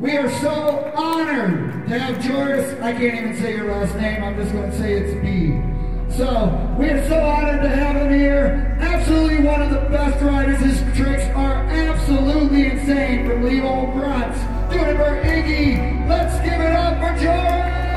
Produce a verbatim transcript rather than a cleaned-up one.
We are so honored to have Joris, I can't even say your last name, I'm just going to say it's B. So, we are so honored to have him here. Absolutely one of the best riders. His tricks are absolutely insane from Leo Bruntz. Do it for Iggy. Let's give it up for Joris!